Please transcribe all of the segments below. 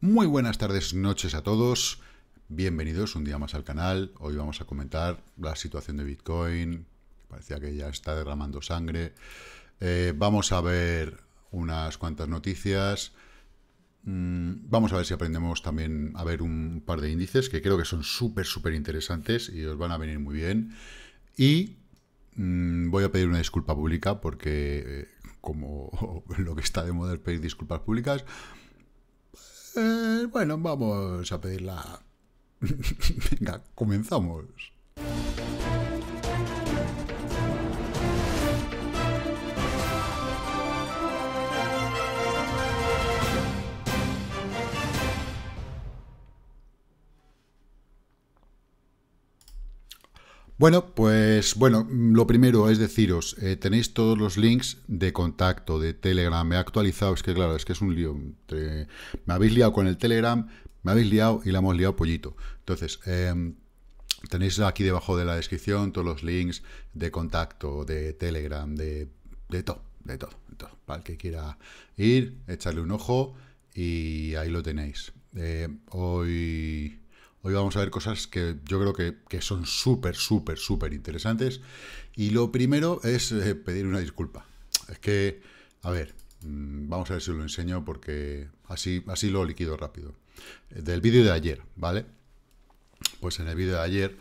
Muy buenas tardes, noches a todos. Bienvenidos un día más al canal. Hoy vamos a comentar la situación de Bitcoin. Parecía que ya está derramando sangre. Vamos a ver unas cuantas noticias. Vamos a ver si aprendemos también a ver un par de índices que creo que son súper interesantes y os van a venir muy bien. Y voy a pedir una disculpa pública porque como lo que está de moda es pedir disculpas públicas. Bueno, vamos a pedirla. Venga, comenzamos. Bueno, pues bueno, lo primero es deciros, tenéis todos los links de contacto, de Telegram, me he actualizado, es que claro, es que es un lío, me habéis liado con el Telegram, me habéis liado y la hemos liado pollito. Entonces, tenéis aquí debajo de la descripción todos los links de contacto, de Telegram, de todo, para el que quiera ir, echarle un ojo y ahí lo tenéis. Hoy vamos a ver cosas que yo creo que son súper interesantes. Y lo primero es pedir una disculpa. Es que, a ver, vamos a ver si os lo enseño porque así lo liquido rápido. Del vídeo de ayer, ¿vale? Pues en el vídeo de ayer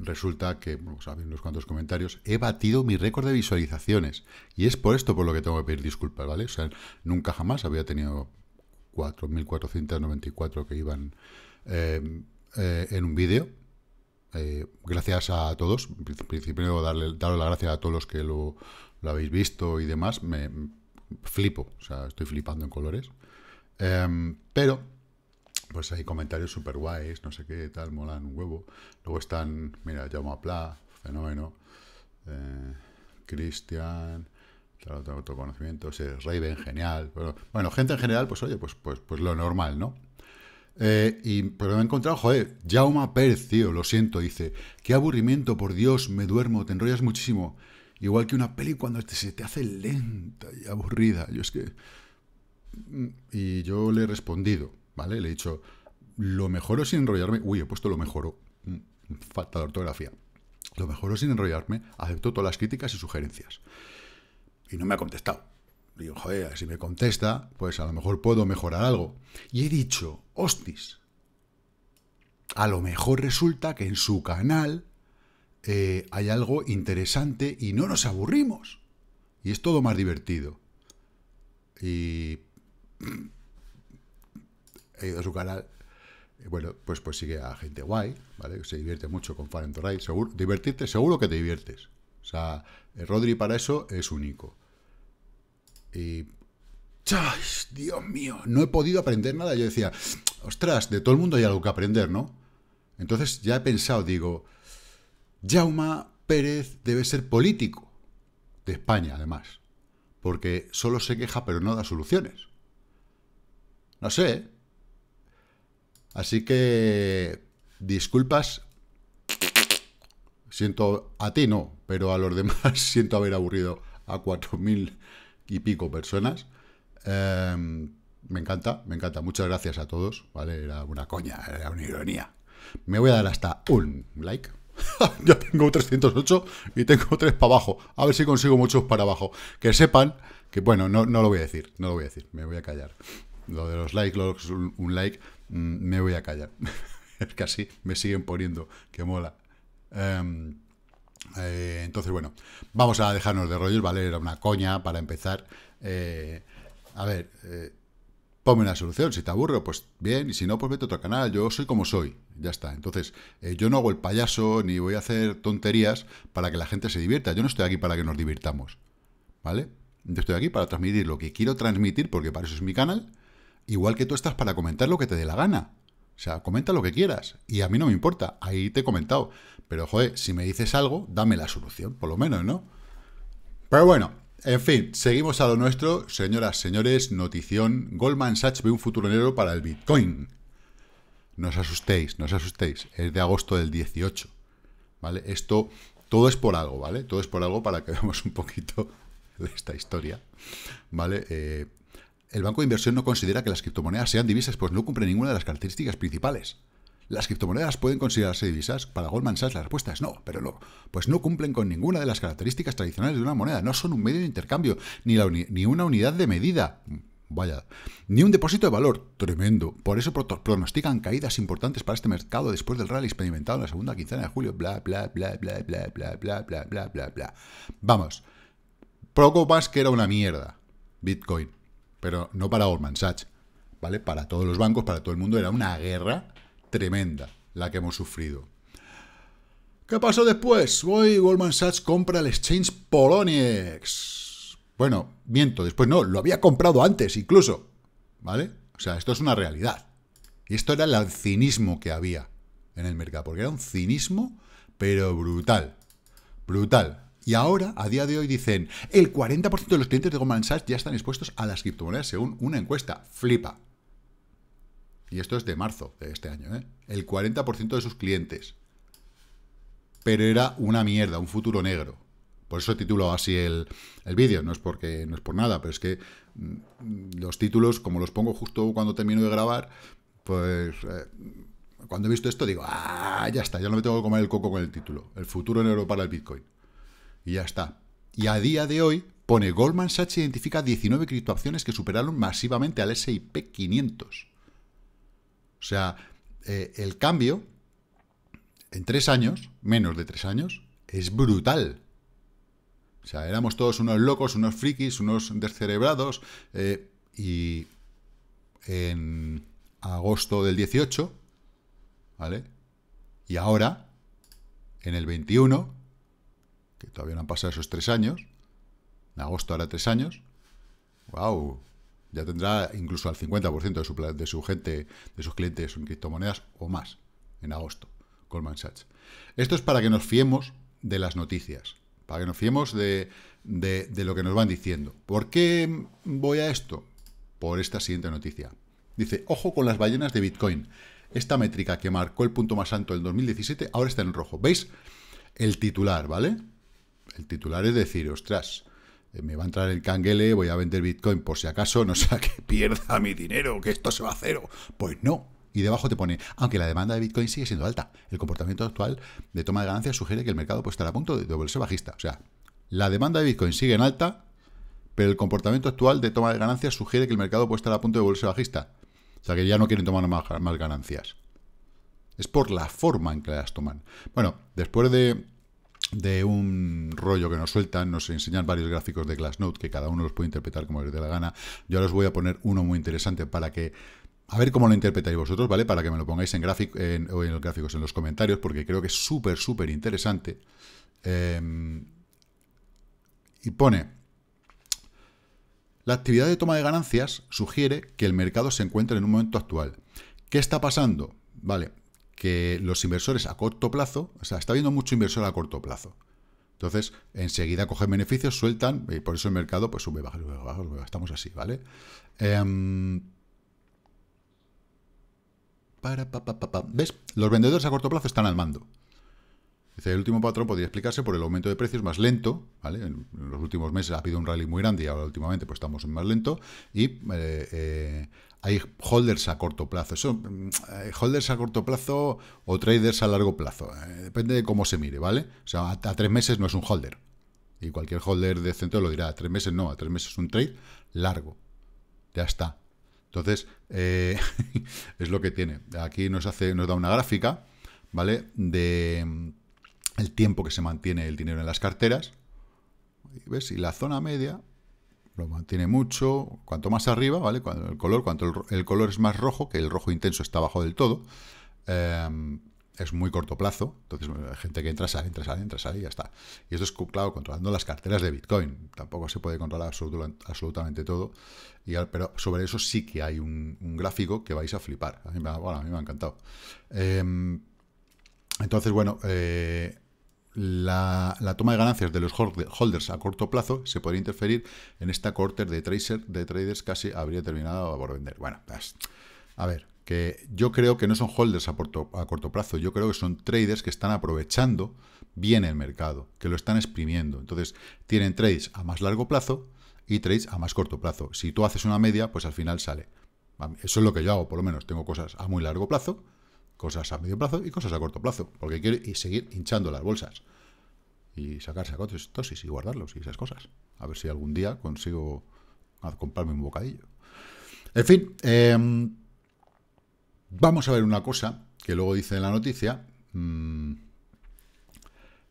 resulta que, bueno, sabéis unos cuantos comentarios, he batido mi récord de visualizaciones. Y es por esto por lo que tengo que pedir disculpas, ¿vale? O sea, nunca jamás había tenido 4.494 que iban... en un vídeo. Gracias a todos. Primero daros las gracias a todos los que lo habéis visto y demás. Me flipo, o sea, estoy flipando en colores. Pero pues hay comentarios súper guays, no sé qué tal, molan un huevo. Luego están, mira, Jaume Pla, fenómeno, Cristian, autoconocimiento, Raven, genial. Bueno, gente en general, pues oye, pues lo normal, ¿no? Pero me he encontrado, joder, Jaume Pérez, tío, lo siento, dice, qué aburrimiento, por Dios, me duermo, te enrollas muchísimo, igual que una peli cuando se te hace lenta y aburrida. Yo es que... Y yo le he respondido, ¿vale? Le he dicho, lo mejoro sin enrollarme, uy, he puesto lo mejoro, falta de ortografía, lo mejoro sin enrollarme, acepto todas las críticas y sugerencias. Y no me ha contestado. Digo, joder, si me contesta, pues a lo mejor puedo mejorar algo. Y he dicho, hostis, a lo mejor resulta que en su canal hay algo interesante y no nos aburrimos. Y es todo más divertido. Y he ido a su canal. Bueno, pues sigue a gente guay, ¿vale? Que se divierte mucho con Far and the Ride. Seguro, divertirte, seguro que te diviertes. O sea, Rodri para eso es único. Y... ¡ay, Dios mío! No he podido aprender nada. Yo decía, ostras, de todo el mundo hay algo que aprender, ¿no? Entonces ya he pensado, digo, Jaume Pérez debe ser político de España, además. Porque solo se queja, pero no da soluciones. No sé. Así que... disculpas. Siento... a ti no, pero a los demás siento haber aburrido a 4.000... y pico personas. Me encanta. Muchas gracias a todos, ¿vale? Era una coña, era una ironía. Me voy a dar hasta un like. Yo tengo 308 y tengo 3 para abajo. A ver si consigo muchos para abajo. Que sepan que, bueno, no lo voy a decir, me voy a callar. Lo de los likes, un like, me voy a callar. Es que así me siguen poniendo, que mola. Entonces, bueno, vamos a dejarnos de rollos, ¿vale? Era una coña para empezar. A ver, ponme una solución. Si te aburro, pues bien, y si no, pues vete a otro canal. Yo soy como soy, ya está. Entonces, yo no hago el payaso ni voy a hacer tonterías para que la gente se divierta. Yo no estoy aquí para que nos divirtamos, ¿vale? Yo estoy aquí para transmitir lo que quiero transmitir, porque para eso es mi canal. Igual que tú estás para comentar lo que te dé la gana. O sea, comenta lo que quieras. Y a mí no me importa. Ahí te he comentado. Pero, joder, si me dices algo, dame la solución, por lo menos, ¿no? Pero bueno, en fin, seguimos a lo nuestro. Señoras, señores, notición. Goldman Sachs ve un futuro negro para el Bitcoin. No os asustéis, no os asustéis. Es de agosto del 18. ¿vale? Esto, todo es por algo, ¿vale? Todo es por algo para que veamos un poquito de esta historia, ¿vale? El banco de inversión no considera que las criptomonedas sean divisas, pues no cumple ninguna de las características principales. ¿Las criptomonedas pueden considerarse divisas? Para Goldman Sachs la respuesta es no, pero no. Pues no cumplen con ninguna de las características tradicionales de una moneda. No son un medio de intercambio, ni una unidad de medida. Vaya, ni un depósito de valor, tremendo. Por eso pronostican caídas importantes para este mercado después del rally experimentado en la segunda quincena de julio. Bla, bla, bla, bla, bla, bla, bla, bla, bla, bla, bla. Vamos, poco más que era una mierda Bitcoin, pero no para Goldman Sachs, ¿vale? Para todos los bancos, para todo el mundo, era una guerra tremenda la que hemos sufrido. ¿Qué pasó después? Hoy Goldman Sachs compra el exchange Poloniex. Bueno, miento, después no, lo había comprado antes incluso, ¿vale? O sea, esto es una realidad. Y esto era el cinismo que había en el mercado, porque era un cinismo, pero brutal, brutal. Y ahora, a día de hoy, dicen, el 40% de los clientes de Goldman Sachs ya están expuestos a las criptomonedas según una encuesta. Flipa. Y esto es de marzo de este año, ¿eh? El 40% de sus clientes. Pero era una mierda, un futuro negro. Por eso titulo así el vídeo, no es por nada, pero es que los títulos, como los pongo justo cuando termino de grabar, pues cuando he visto esto digo, ah, ya está, ya no me tengo que comer el coco con el título. El futuro negro para el Bitcoin. Y ya está. Y a día de hoy pone Goldman Sachs identifica 19 criptoacciones que superaron masivamente al S&P 500. O sea, el cambio en 3 años, menos de 3 años, es brutal. O sea, éramos todos unos locos, unos frikis, unos descerebrados, y en agosto del 18, ¿vale? Y ahora, en el 21, que todavía no han pasado esos 3 años, en agosto hará 3 años, ¡wow! Ya tendrá incluso al 50% de su gente, de sus clientes en criptomonedas o más, en agosto, Goldman Sachs. Esto es para que nos fiemos de las noticias. Para que nos fiemos de lo que nos van diciendo. ¿Por qué voy a esto? Por esta siguiente noticia. Dice, ojo con las ballenas de Bitcoin. Esta métrica que marcó el punto más alto del 2017 ahora está en rojo. ¿Veis? El titular, ¿vale? El titular es decir, ostras, me va a entrar el canguele, voy a vender Bitcoin por si acaso, no sea que pierda mi dinero, que esto se va a cero. Pues no. Y debajo te pone, aunque la demanda de Bitcoin sigue siendo alta, el comportamiento actual de toma de ganancias sugiere que el mercado puede estar a punto de volverse bajista. O sea, la demanda de Bitcoin sigue en alta, pero el comportamiento actual de toma de ganancias sugiere que el mercado puede estar a punto de volverse bajista. O sea, que ya no quieren tomar más ganancias. Es por la forma en que las toman. Bueno, después de un rollo que nos sueltan, nos enseñan varios gráficos de Glassnode, que cada uno los puede interpretar como les dé la gana. Yo ahora os voy a poner uno muy interesante para que... A ver cómo lo interpretáis vosotros, ¿vale? Para que me lo pongáis en los gráficos, en los comentarios, porque creo que es súper, súper interesante. Y pone, la actividad de toma de ganancias sugiere que el mercado se encuentra en un momento actual. ¿Qué está pasando? Vale, que los inversores a corto plazo, o sea, está habiendo mucho inversor a corto plazo. Entonces, enseguida cogen beneficios, sueltan, y por eso el mercado pues sube, baja, sube, baja, sube, baja. Estamos así, ¿vale? ¿Ves? Los vendedores a corto plazo están al mando. Dice, el último patrón podría explicarse por el aumento de precios más lento, ¿vale? En los últimos meses ha habido un rally muy grande y ahora últimamente pues estamos más lento. Y hay holders a corto plazo. Eso, holders a corto plazo o traders a largo plazo. Depende de cómo se mire, ¿vale? O sea, a 3 meses no es un holder. Y cualquier holder de centro lo dirá, a 3 meses no, a 3 meses es un trade largo. Ya está. Entonces, es lo que tiene. Aquí nos da una gráfica, ¿vale? De el tiempo que se mantiene el dinero en las carteras. ¿Ves? Y la zona media lo mantiene mucho. Cuanto más arriba, ¿vale? Cuanto el color es más rojo, que el rojo intenso está abajo del todo. Es muy corto plazo. Entonces, la gente que entra, sale y ya está. Y esto es, claro, controlando las carteras de Bitcoin. Tampoco se puede controlar absolutamente todo. Pero sobre eso sí que hay un gráfico que vais a flipar. A mí me ha encantado. Entonces, bueno, la toma de ganancias de los holders a corto plazo se podría interferir en esta corte de traders casi habría terminado por vender. Bueno, a ver, que yo creo que no son holders a corto plazo, yo creo que son traders que están aprovechando bien el mercado, que lo están exprimiendo. Entonces, tienen trades a más largo plazo y trades a más corto plazo. Si tú haces una media, pues al final sale. Eso es lo que yo hago, por lo menos. Tengo cosas a muy largo plazo, cosas a medio plazo y cosas a corto plazo, porque quiero seguir hinchando las bolsas y sacar sacotes y guardarlos y esas cosas. A ver si algún día consigo comprarme un bocadillo. En fin, vamos a ver una cosa que luego dice en la noticia.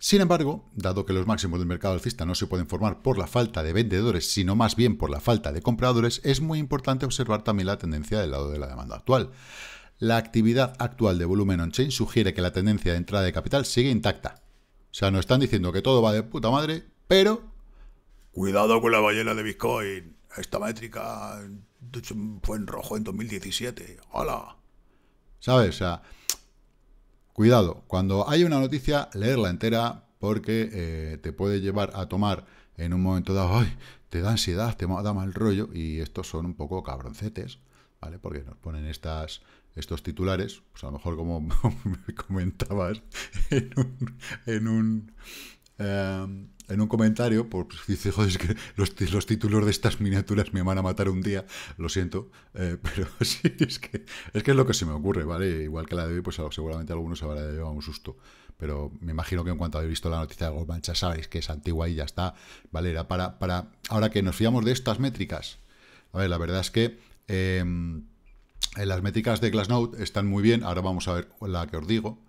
Sin embargo, dado que los máximos del mercado alcista no se pueden formar por la falta de vendedores, sino más bien por la falta de compradores, es muy importante observar también la tendencia del lado de la demanda actual. La actividad actual de volumen on-chain sugiere que la tendencia de entrada de capital sigue intacta. O sea, nos están diciendo que todo va de puta madre, pero cuidado con la ballena de Bitcoin. Esta métrica fue en rojo en 2017. ¡Hala! ¿Sabes? O sea, cuidado. Cuando hay una noticia, leerla entera, porque te puede llevar a tomar en un momento dado, ¡ay!, te da ansiedad, te da mal rollo, y estos son un poco cabroncetes, ¿vale? Porque nos ponen estos titulares, pues a lo mejor como me comentabas en un comentario, pues dice, joder, es que los títulos de estas miniaturas me van a matar un día, lo siento, pero sí, es que es lo que se me ocurre, ¿vale? Igual que la de hoy, pues seguramente algunos se habrá llevado un susto, pero me imagino que en cuanto habéis visto la noticia de Goldman Sachs, sabéis que es antigua y ya está, ¿vale? Era para... Ahora que nos fiamos de estas métricas, a ver, la verdad es que las métricas de Glassnode están muy bien. Ahora vamos a ver la que os digo,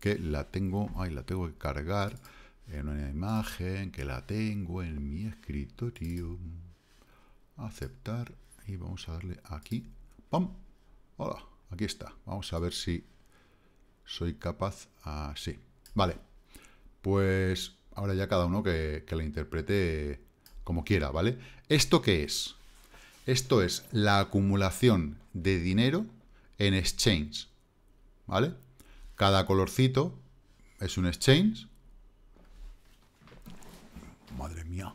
que la tengo que cargar en una imagen, que la tengo en mi escritorio. Aceptar, y vamos a darle aquí. ¡Pam! Hola, aquí está. Vamos a ver si soy capaz. Así. Vale. Pues ahora ya cada uno que la interprete como quiera, ¿vale? ¿Esto qué es? Esto es la acumulación de dinero en exchange, ¿vale? Cada colorcito es un exchange. Madre mía,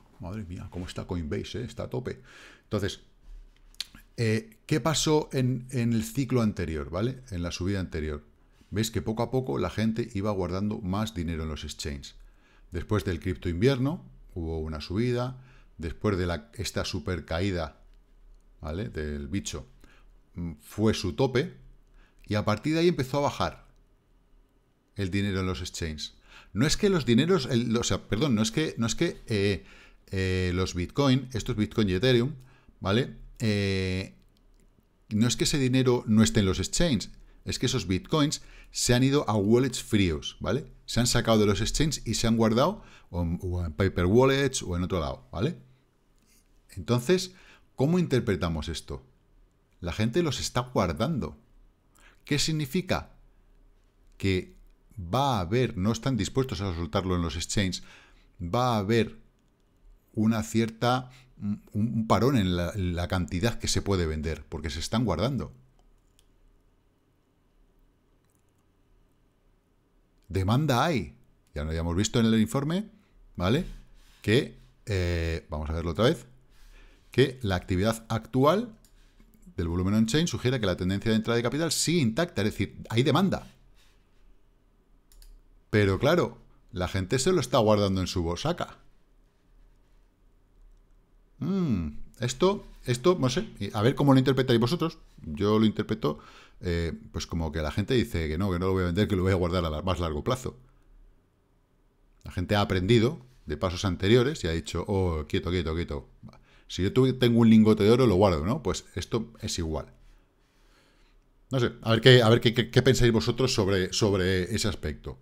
cómo está Coinbase, está a tope. Entonces, ¿qué pasó en el ciclo anterior, ¿vale? En la subida anterior. Veis que poco a poco la gente iba guardando más dinero en los exchanges. Después del cripto invierno hubo una subida. Después de esta super caída, ¿vale?, del bicho, fue su tope, y a partir de ahí empezó a bajar el dinero en los exchanges. No es que los dineros, los Bitcoin, estos Bitcoin y Ethereum, ¿vale?, no es que ese dinero no esté en los exchanges, es que esos Bitcoins se han ido a wallets fríos, ¿vale? Se han sacado de los exchanges y se han guardado o en paper wallets o en otro lado, ¿vale? Entonces, ¿cómo interpretamos esto? La gente los está guardando. ¿Qué significa? Que va a haber, no están dispuestos a soltarlo en los exchanges, va a haber una cierta, un parón en la cantidad que se puede vender, porque se están guardando. Demanda hay. Ya lo habíamos visto en el informe, ¿vale? Que, vamos a verlo otra vez, que la actividad actual del volumen on-chain sugiere que la tendencia de entrada de capital sigue intacta, es decir, hay demanda. Pero claro, la gente se lo está guardando en su bolsaca. Esto, no sé, a ver cómo lo interpretáis vosotros. Yo lo interpreto pues como que la gente dice que no lo voy a vender, que lo voy a guardar a más largo plazo. La gente ha aprendido de pasos anteriores y ha dicho, oh, quieto, quieto, quieto. Si yo tengo un lingote de oro, lo guardo, ¿no? Pues esto es igual. No sé, a ver qué pensáis vosotros sobre ese aspecto.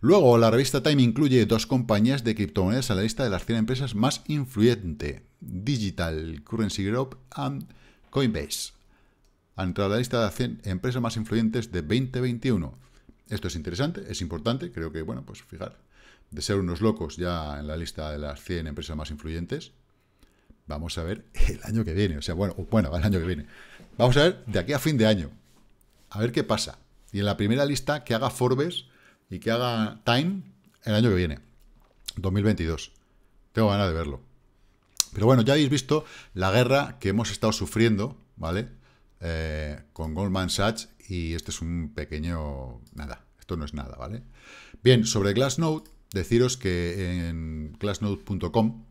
Luego, la revista Time incluye 2 compañías de criptomonedas a la lista de las 100 empresas más influyentes. Digital Currency Group and Coinbase han entrado a la lista de las 100 empresas más influyentes de 2021. Esto es interesante, es importante. Creo que, bueno, pues fijar, de ser unos locos ya en la lista de las 100 empresas más influyentes, vamos a ver el año que viene. O sea, bueno, el año que viene. Vamos a ver de aquí a fin de año. A ver qué pasa. Y en la primera lista que haga Forbes y que haga Time el año que viene. 2022. Tengo ganas de verlo. Pero bueno, ya habéis visto la guerra que hemos estado sufriendo, ¿vale? con Goldman Sachs, y este es un pequeño... nada, esto no es nada, ¿vale? Bien, sobre Glassnode, deciros que en glassnode.com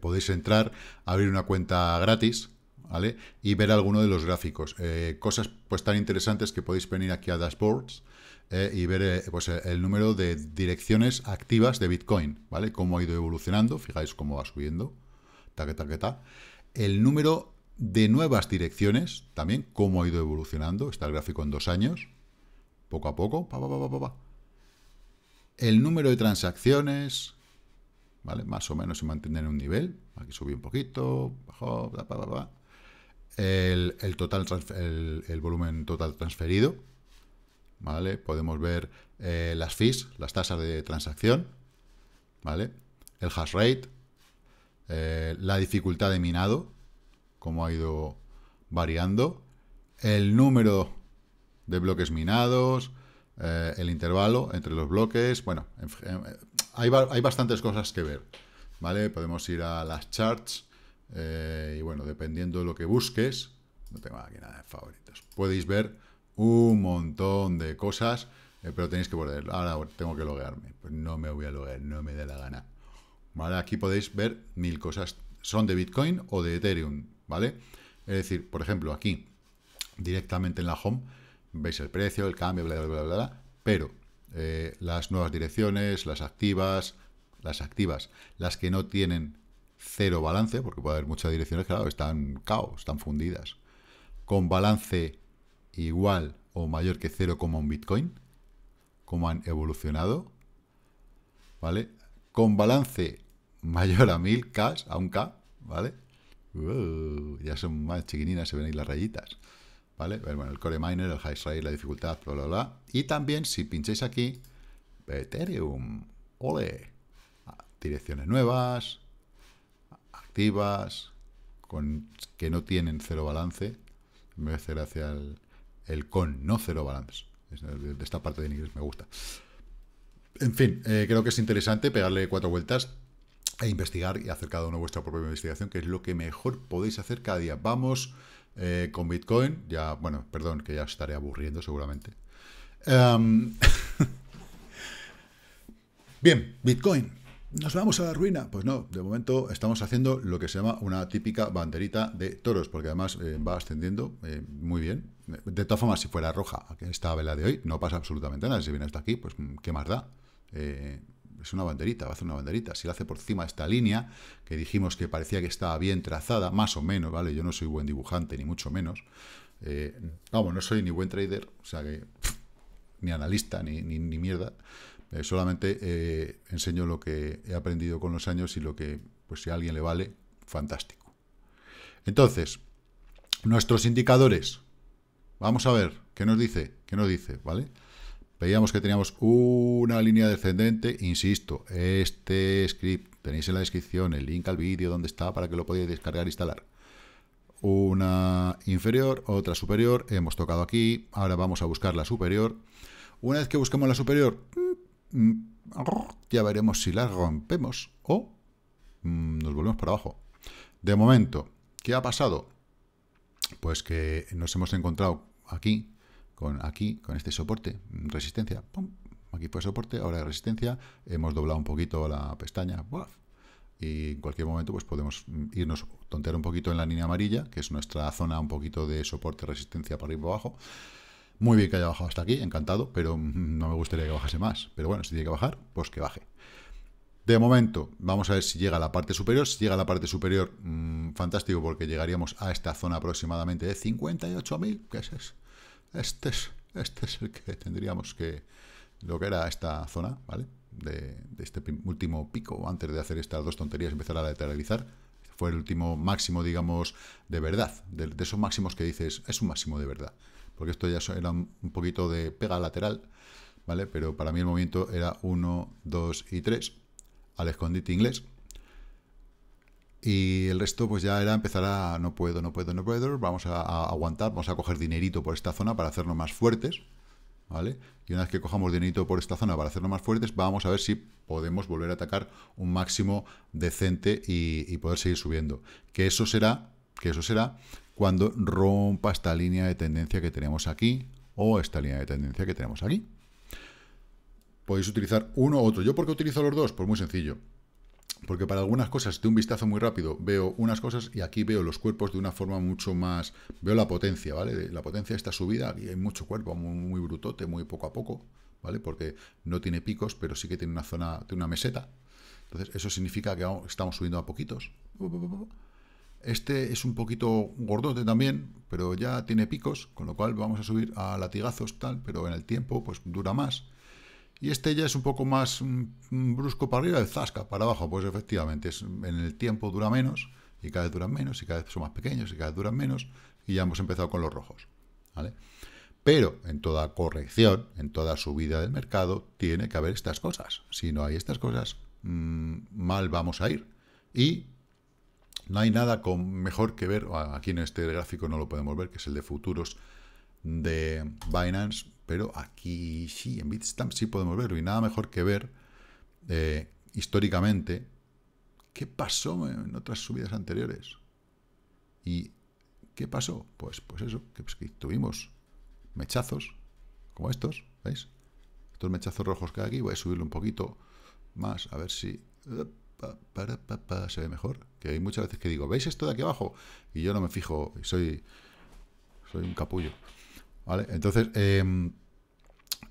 podéis entrar, abrir una cuenta gratis, ¿vale? Y ver alguno de los gráficos. Cosas pues tan interesantes que podéis venir aquí a Dashboards y ver pues, el número de direcciones activas de Bitcoin, ¿vale? Cómo ha ido evolucionando, fijáis cómo va subiendo, ta. El número de nuevas direcciones, también, cómo ha ido evolucionando, está el gráfico en 2 años, poco a poco, El número de transacciones, ¿vale? Más o menos se mantiene en un nivel, aquí subió un poquito, bajó, El volumen total transferido, ¿vale? Podemos ver las fees, las tasas de transacción, ¿vale? El hash rate, la dificultad de minado, cómo ha ido variando, el número de bloques minados, el intervalo entre los bloques, bueno, hay bastantes cosas que ver, ¿vale? Podemos ir a las charts, y bueno, dependiendo de lo que busques, no tengo aquí nada de favoritos, podéis ver un montón de cosas, pero tenéis que poder, ahora tengo que loguearme, pues no me voy a loguear, no me da la gana, ¿vale? Aquí podéis ver 1000 cosas, son de Bitcoin o de Ethereum, ¿vale? Es decir, por ejemplo, aquí, directamente en la home, veis el precio, el cambio, pero las nuevas direcciones, las activas, las que no tienen cero balance, porque puede haber muchas direcciones, claro, están caos, están fundidas, con balance igual o mayor que 0,1 Bitcoin, como han evolucionado, ¿vale? Con balance mayor a 1000 K, a 1K, ¿vale? Ya son más chiquininas, se ven ahí las rayitas, ¿vale? Bueno, el core miner, el hash rate, la dificultad, Y también, si pincháis aquí, Ethereum, ole, direcciones nuevas, activas, que no tienen cero balance, me hace gracia el con, no cero balance, de esta parte de inglés me gusta. En fin, creo que es interesante pegarle 4 vueltas e investigar y hacer cada uno vuestra propia investigación, que es lo que mejor podéis hacer cada día. Vamos con Bitcoin, ya, bueno, perdón, que ya os estaré aburriendo seguramente. Bien, Bitcoin, ¿nos vamos a la ruina? Pues no, de momento estamos haciendo lo que se llama una típica banderita de toros, porque además va ascendiendo muy bien. De todas formas, si fuera roja, esta vela de hoy, no pasa absolutamente nada. Si viene hasta aquí, pues qué más da. Es una banderita, va a hacer una banderita. Si la hace por encima de esta línea, que dijimos que parecía que estaba bien trazada, más o menos, ¿vale? Yo no soy buen dibujante, ni mucho menos. Vamos, no soy ni buen trader, o sea que... ni analista, ni mierda. Solamente enseño lo que he aprendido con los años y lo que, pues si a alguien le vale, fantástico. Entonces, nuestros indicadores. Vamos a ver qué nos dice, ¿vale? Veíamos que teníamos una línea descendente, insisto, este script, tenéis en la descripción el link al vídeo donde está para que lo podáis descargar e instalar. Una inferior, otra superior, hemos tocado aquí, ahora vamos a buscar la superior. Una vez que busquemos la superior, ya veremos si la rompemos o nos volvemos para abajo. De momento, ¿qué ha pasado? Pues que nos hemos encontrado aquí, con este soporte, resistencia, pum, aquí fue soporte, ahora resistencia, hemos doblado un poquito la pestaña, ¡buah! Y en cualquier momento pues podemos irnos, tontear un poquito en la línea amarilla, que es nuestra zona un poquito de soporte, resistencia para ir para abajo. Muy bien que haya bajado hasta aquí, encantado, pero no me gustaría que bajase más. Pero bueno, si tiene que bajar, pues que baje. De momento, vamos a ver si llega a la parte superior. Si llega a la parte superior, fantástico, porque llegaríamos a esta zona aproximadamente de 58.000, que es este es el que tendríamos que... lo que era esta zona, ¿vale? De este último pico, antes de hacer estas dos tonterías, empezar a lateralizar, fue el último máximo, digamos, de verdad, de esos máximos que dices, es un máximo de verdad, porque esto ya era un poquito de pega lateral, ¿vale? Pero para mí el movimiento era 1, 2 y 3, al escondite inglés, y el resto pues ya era empezar a, no puedo, vamos a aguantar, vamos a coger dinerito por esta zona para hacernos más fuertes, ¿vale? Y una vez que cojamos dinerito por esta zona para hacernos más fuertes, vamos a ver si podemos volver a atacar un máximo decente y poder seguir subiendo. Que eso será que eso será cuando rompa esta línea de tendencia que tenemos aquí o esta línea de tendencia que tenemos aquí. Podéis utilizar uno u otro. ¿Yo por qué utilizo los dos? Pues muy sencillo. Porque para algunas cosas, de un vistazo muy rápido, veo unas cosas y aquí veo los cuerpos de una forma mucho más... Veo la potencia, ¿vale? La potencia está subida, aquí hay mucho cuerpo, muy, muy brutote, muy poco a poco, ¿vale? Porque no tiene picos, pero sí que tiene una zona, tiene una meseta. Entonces, eso significa que estamos subiendo a poquitos. Este es un poquito gordote también, pero ya tiene picos, con lo cual vamos a subir a latigazos, tal, pero en el tiempo pues dura más. Y este ya es un poco más brusco para arriba, el zasca para abajo, pues efectivamente, en el tiempo dura menos, y cada vez duran menos, y cada vez son más pequeños, y cada vez duran menos, y ya hemos empezado con los rojos, ¿vale? Pero en toda corrección, en toda subida del mercado, tiene que haber estas cosas. Si no hay estas cosas, mal vamos a ir. Y no hay nada mejor que ver, aquí en este gráfico no lo podemos ver, que es el de futuros de Binance, pero aquí sí, en Bitstamp sí podemos verlo, y nada mejor que ver históricamente qué pasó en otras subidas anteriores. ¿Y qué pasó? Pues eso, que tuvimos mechazos como estos, ¿veis? Estos mechazos rojos que hay aquí, voy a subirlo un poquito más, a ver si se ve mejor, que hay muchas veces que digo, ¿veis esto de aquí abajo? Y yo no me fijo, soy un capullo. ¿Vale? Entonces,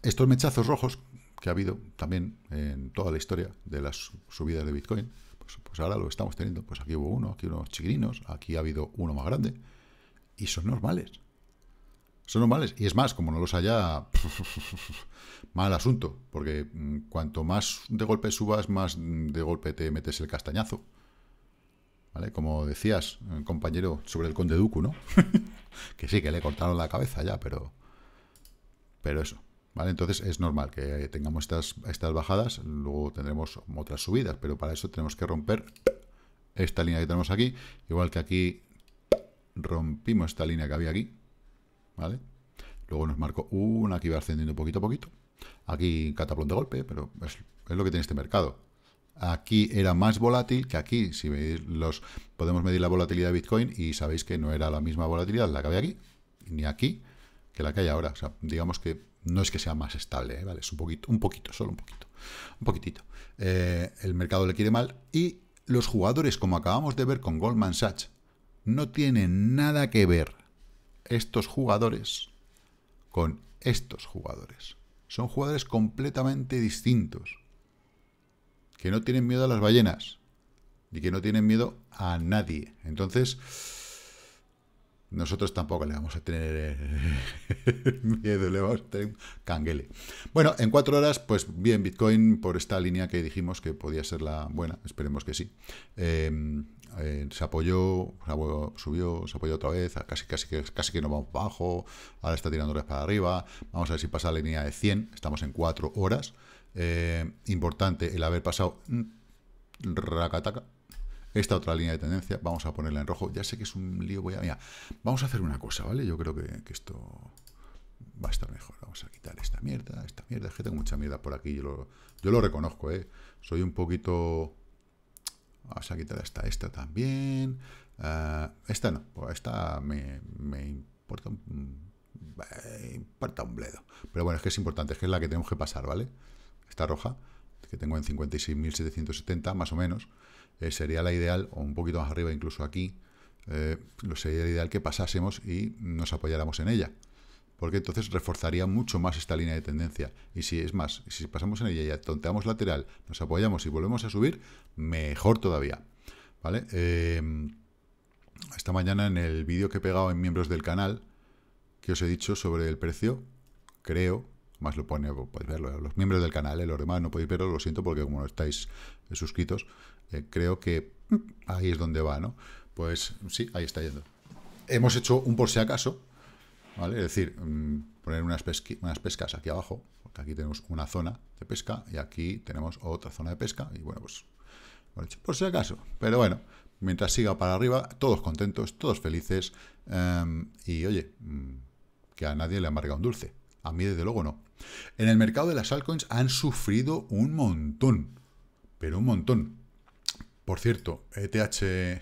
estos mechazos rojos que ha habido también en toda la historia de las subidas de Bitcoin, pues ahora lo estamos teniendo. Pues aquí hubo uno, aquí unos chiquirinos, aquí ha habido uno más grande. Y son normales. Son normales. Y es más, como no los haya, mal asunto. Porque cuanto más de golpe subas, más de golpe te metes el castañazo. ¿Vale? Como decías, compañero, sobre el conde Dooku, ¿no? Que sí, que le cortaron la cabeza ya, pero eso, ¿vale? Entonces es normal que tengamos estas bajadas, luego tendremos otras subidas, pero para eso tenemos que romper esta línea que tenemos aquí, igual que aquí rompimos esta línea que había aquí, ¿vale? Luego nos marcó una que iba ascendiendo poquito a poquito, aquí cataplón de golpe, pero es lo que tiene este mercado. Aquí era más volátil que aquí. Si veis, podemos medir la volatilidad de Bitcoin y sabéis que no era la misma volatilidad la que había aquí, ni aquí, que la que hay ahora. O sea, digamos que no es que sea más estable, ¿eh? ¿Vale? Es un poquito, solo un poquito. Un poquitito. El mercado le quiere mal y los jugadores, como acabamos de ver con Goldman Sachs, no tienen nada que ver estos jugadores con estos jugadores. Son jugadores completamente distintos, que no tienen miedo a las ballenas y que no tienen miedo a nadie. Entonces, nosotros tampoco le vamos a tener miedo, le vamos a tener un canguele. Bueno, en 4 horas, pues bien, Bitcoin por esta línea que dijimos que podía ser la buena, esperemos que sí. Se apoyó, subió, se apoyó otra vez, casi que nos vamos abajo, ahora está tirando otra vez para arriba, vamos a ver si pasa la línea de 100, estamos en 4 horas. Importante el haber pasado racataca esta otra línea de tendencia, vamos a ponerla en rojo, ya sé que es un lío, mira, vamos a hacer una cosa, ¿vale? Yo creo que esto va a estar mejor, vamos a quitar esta mierda, es que tengo mucha mierda por aquí, yo lo reconozco, soy un poquito, vamos a quitar esta también, esta no, esta me importa un bledo, pero bueno, es que es importante, es que es la que tenemos que pasar, ¿vale? Esta roja, que tengo en 56.770, más o menos, sería la ideal, o un poquito más arriba incluso aquí, sería la ideal que pasásemos y nos apoyáramos en ella, porque entonces reforzaría mucho más esta línea de tendencia, y si es más, si pasamos en ella y tonteamos lateral, nos apoyamos y volvemos a subir, mejor todavía, ¿vale? Esta mañana en el vídeo que he pegado en miembros del canal, que os he dicho sobre el precio, creo... Más lo pone, podéis verlo, los miembros del canal, los demás no podéis verlo, lo siento, porque como no estáis suscritos, creo que ahí es donde va, ¿no? Pues sí, ahí está yendo. Hemos hecho un por si acaso, ¿vale? Es decir, poner unas pescas aquí abajo, porque aquí tenemos una zona de pesca y aquí tenemos otra zona de pesca, y bueno, pues hemos hecho por si acaso, pero bueno, mientras siga para arriba, todos contentos, todos felices, y oye, que a nadie le amarga un dulce. A mí, desde luego, no. En el mercado de las altcoins han sufrido un montón. Pero un montón. Por cierto, ETH...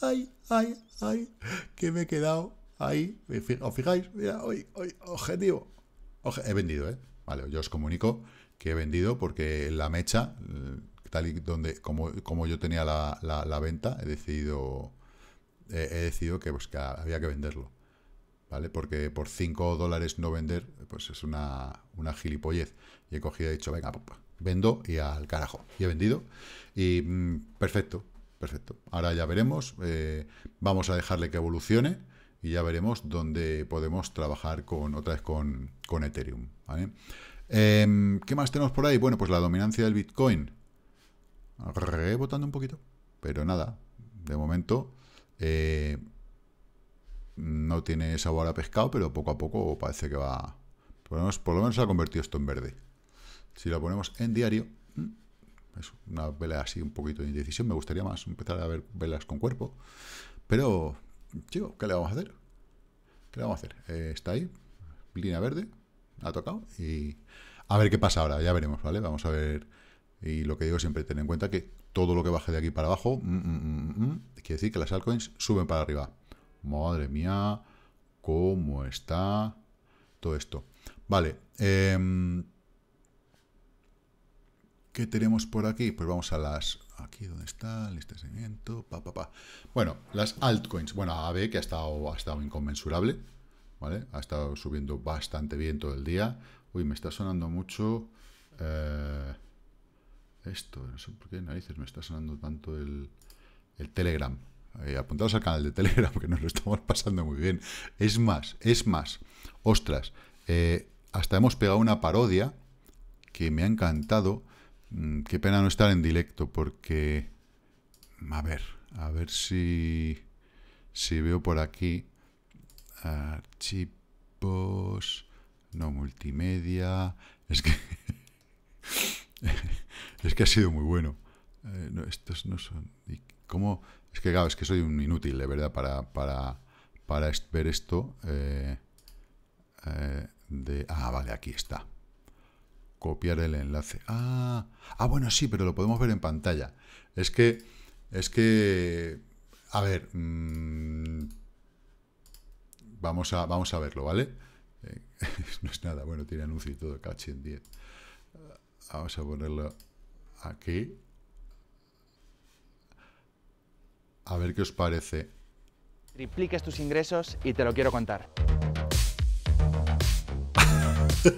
¡Ay, ay, ay! Que me he quedado ahí. ¿Os fijáis? Mira, hoy, objetivo. He vendido, ¿eh? Vale, yo os comunico que he vendido porque la mecha, tal y como yo tenía la venta, he decidido que, pues, que había que venderlo. ¿Vale? Porque por $5 no vender, pues es una gilipollez. Y he cogido y he dicho, venga, vendo y al carajo. Y he vendido. Y perfecto, perfecto. Ahora ya veremos. Vamos a dejarle que evolucione y ya veremos dónde podemos trabajar otra vez con Ethereum. ¿Vale? ¿Qué más tenemos por ahí? Bueno, pues la dominancia del Bitcoin. Rebotando un poquito. Pero nada, de momento... no tiene sabor a pescado, pero poco a poco parece que va... Por lo menos se ha convertido esto en verde. Si lo ponemos en diario, es una vela así un poquito de indecisión. Me gustaría más empezar a ver velas con cuerpo. Pero, chico, ¿qué le vamos a hacer? ¿Qué le vamos a hacer? Está ahí, línea verde, ha tocado. Y a ver qué pasa ahora, ya veremos, ¿vale? Vamos a ver... Y lo que digo siempre, ten en cuenta que todo lo que baje de aquí para abajo, quiere decir que las altcoins suben para arriba. Madre mía, cómo está todo esto. Vale, ¿qué tenemos por aquí? Pues vamos a las... Aquí donde está, lista de seguimiento, Bueno, las altcoins. Bueno, AB, que ha estado inconmensurable, ¿vale? Ha estado subiendo bastante bien todo el día. Uy, me está sonando mucho... esto, no sé por qué narices me está sonando tanto el Telegram. Apuntaos al canal de Telegram, que nos lo estamos pasando muy bien. Es más, ostras, hasta hemos pegado una parodia que me ha encantado. Qué pena no estar en directo, porque... A ver si veo por aquí. Archivos, no multimedia. Es que... es que ha sido muy bueno. No, estos no son... ¿Cómo? Es que, claro, es que soy un inútil, de verdad, para ver esto. Vale, aquí está. Copiar el enlace. Bueno, sí, pero lo podemos ver en pantalla. Es que... A ver... Vamos a verlo, ¿vale? No es nada. Bueno, tiene anuncio y todo. Cachi en 10. Vamos a ponerlo aquí. A ver qué os parece. Tripliques tus ingresos y te lo quiero contar.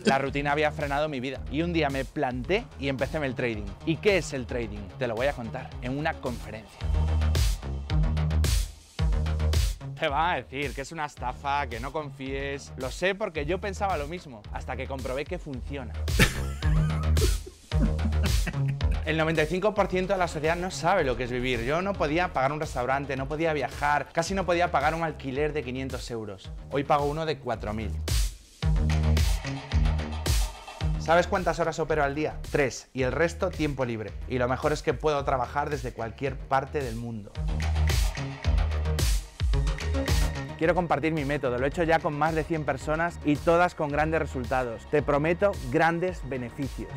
La rutina había frenado mi vida y un día me planté y empecé en el trading. ¿Y qué es el trading? Te lo voy a contar en una conferencia. Te van a decir que es una estafa, que no confíes. Lo sé porque yo pensaba lo mismo hasta que comprobé que funciona. El 95% de la sociedad no sabe lo que es vivir. Yo no podía pagar un restaurante, no podía viajar, casi no podía pagar un alquiler de 500 euros. Hoy pago uno de 4.000. ¿Sabes cuántas horas opero al día? 3, y el resto tiempo libre. Y lo mejor es que puedo trabajar desde cualquier parte del mundo. Quiero compartir mi método, lo he hecho ya con más de 100 personas y todas con grandes resultados. Te prometo grandes beneficios.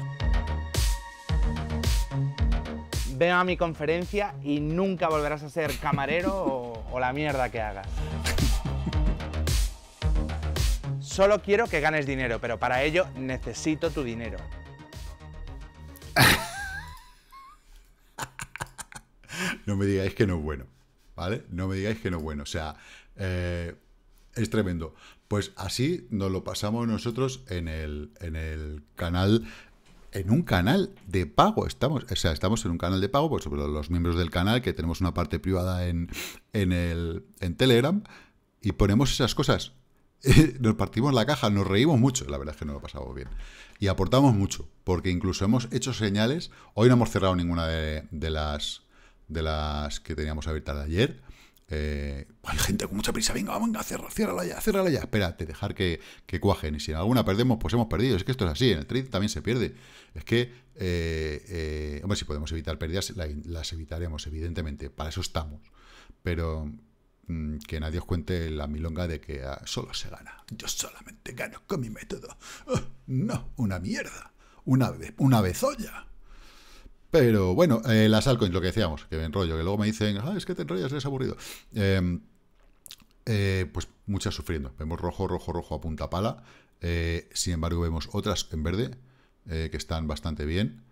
Ven a mi conferencia y nunca volverás a ser camarero o la mierda que hagas. Solo quiero que ganes dinero, pero para ello necesito tu dinero. No me digáis que no es bueno, ¿vale? No me digáis que no es bueno, o sea, es tremendo. Pues así nos lo pasamos nosotros en el canal... En un canal de pago estamos, o sea, estamos en un canal de pago, pues sobre los miembros del canal, que tenemos una parte privada en Telegram, y ponemos esas cosas. Nos partimos la caja, nos reímos mucho, la verdad es que nos lo pasamos bien. Y aportamos mucho, porque incluso hemos hecho señales. Hoy no hemos cerrado ninguna de las que teníamos abiertas de ayer. Hay gente con mucha prisa, venga, ciérrala ya, espérate, dejar que cuajen, y si en alguna perdemos, pues hemos perdido, es que esto es así, en el trade también se pierde, es que, hombre, si podemos evitar pérdidas, las evitaremos, evidentemente, para eso estamos, pero que nadie os cuente la milonga de que solo se gana, yo solamente gano con mi método, una mierda, una bezolla. Pero bueno, las altcoins, lo que decíamos, que me enrollo, que luego me dicen, ah, es que te enrollas, eres aburrido. Pues muchas sufriendo. Vemos rojo, rojo, rojo a punta pala. Sin embargo, vemos otras en verde que están bastante bien.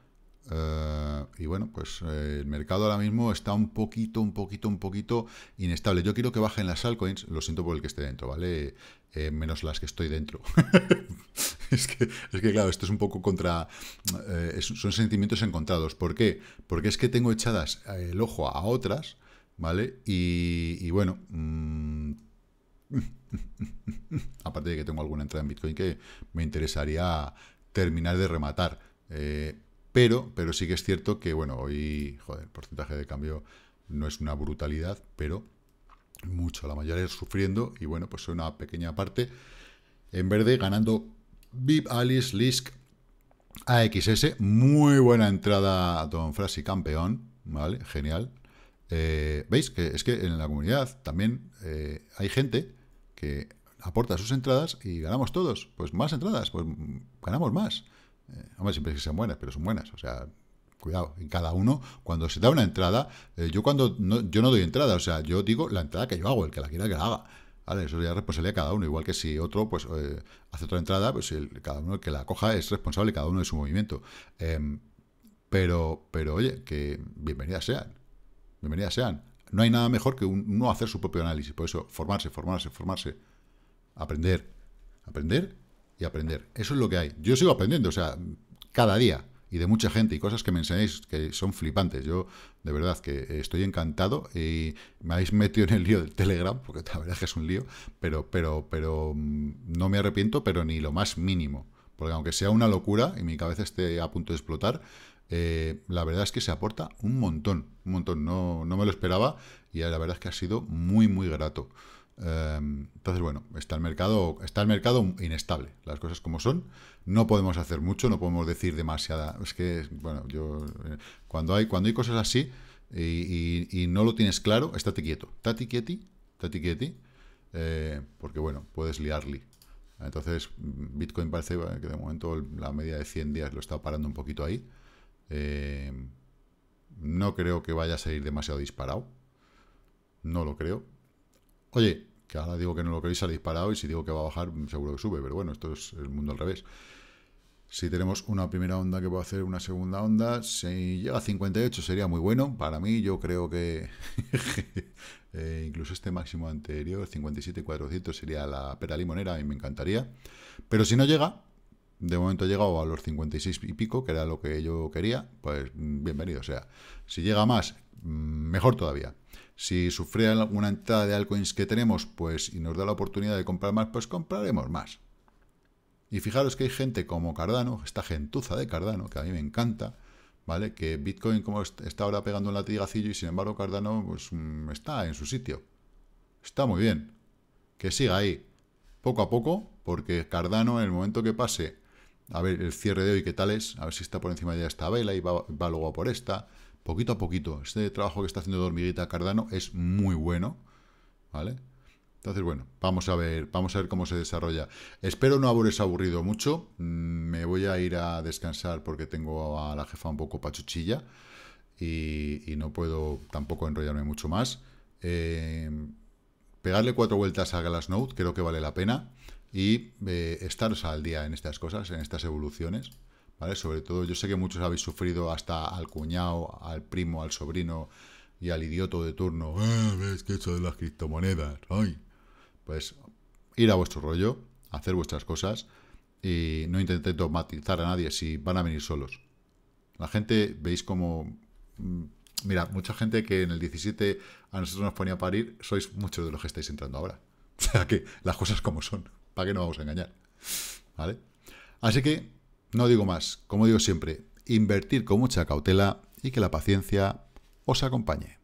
Y bueno, pues el mercado ahora mismo está un poquito inestable. Yo quiero que bajen las altcoins, lo siento por el que esté dentro, ¿vale? Menos las que estoy dentro. Es que claro, esto es un poco contra... son sentimientos encontrados. ¿Por qué? Porque es que tengo echadas el ojo a otras, ¿vale? Y bueno... aparte de que tengo alguna entrada en Bitcoin que me interesaría terminar de rematar. Pero sí que es cierto que, bueno, hoy, joder, el porcentaje de cambio no es una brutalidad, pero mucho. La mayoría es sufriendo y, bueno, pues una pequeña parte en verde ganando VIP, Alice, Lisk, AXS. Muy buena entrada, Don Frasi, campeón, ¿vale? Genial. ¿Veis? Que es que en la comunidad también hay gente que aporta sus entradas y ganamos todos. Pues más entradas, pues ganamos más. Hombre, siempre es que sean buenas, pero son buenas, o sea, cuidado, en cada uno, cuando se da una entrada, yo no doy entrada, o sea, yo digo la entrada que yo hago, el que la quiera que la haga, ¿vale? Eso ya es responsabilidad de cada uno, igual que si otro, pues, hace otra entrada, pues cada uno el que la coja es responsable, cada uno de su movimiento, pero oye, que bienvenidas sean, no hay nada mejor que uno hacer su propio análisis, por eso, formarse, aprender. Eso es lo que hay. Yo sigo aprendiendo, o sea, cada día, y de mucha gente, y cosas que me enseñáis que son flipantes. Yo, de verdad, que estoy encantado, y me habéis metido en el lío del Telegram, porque la verdad es que es un lío, pero no me arrepiento, pero ni lo más mínimo. Porque aunque sea una locura, y mi cabeza esté a punto de explotar, la verdad es que se aporta un montón. No me lo esperaba, y la verdad es que ha sido muy grato. Entonces, bueno, está el mercado inestable, las cosas como son, no podemos hacer mucho, no podemos decir demasiada, es que, bueno, yo, cuando hay cosas así y no lo tienes claro, estate quieti, porque, bueno, puedes liarli. Entonces, Bitcoin parece que de momento la media de 100 días lo está parando un poquito ahí, no creo que vaya a salir demasiado disparado, no lo creo. Oye, que ahora digo que no lo queréis, ha disparado, y si digo que va a bajar, seguro que sube, pero bueno, esto es el mundo al revés. Si tenemos una primera onda que va a hacer una segunda onda, si llega a 58 sería muy bueno, para mí, yo creo que incluso este máximo anterior, 57.400, sería la pera limonera y me encantaría, pero si no llega, de momento ha llegado a los 56 y pico, que era lo que yo quería, pues bienvenido, o sea, si llega más, mejor todavía. Si sufre alguna entrada de altcoins que tenemos, pues, y nos da la oportunidad de comprar más, pues compraremos más. Y fijaros que hay gente como Cardano, esta gentuza de Cardano, que a mí me encanta, ¿vale? Que Bitcoin, como está ahora pegando un latigacillo, y sin embargo Cardano, pues, está en su sitio. Está muy bien. Que siga ahí, poco a poco, porque Cardano, en el momento que pase, a ver el cierre de hoy qué tal es, a ver si está por encima de esta vela y va luego por esta... Poquito a poquito, este trabajo que está haciendo de hormiguita Cardano es muy bueno, ¿vale? Entonces, bueno, vamos a ver cómo se desarrolla. Espero no haberos aburrido mucho, me voy a ir a descansar porque tengo a la jefa un poco pachuchilla y no puedo tampoco enrollarme mucho más. Pegarle 4 vueltas a Glassnode, creo que vale la pena, y estaros al día en estas cosas, en estas evoluciones. ¿Vale? Sobre todo, yo sé que muchos habéis sufrido hasta al cuñado, al primo, al sobrino y al idioto de turno. ¿Ves que eso de las criptomonedas? ¡Ay! Pues ir a vuestro rollo, hacer vuestras cosas y no intentéis dogmatizar a nadie si van a venir solos. La gente, veis como... Mira, mucha gente que en el 17 a nosotros nos ponía a parir, sois muchos de los que estáis entrando ahora. O sea que las cosas como son, ¿para qué nos vamos a engañar? ¿Vale? Así que... No digo más, como digo siempre, invertir con mucha cautela y que la paciencia os acompañe.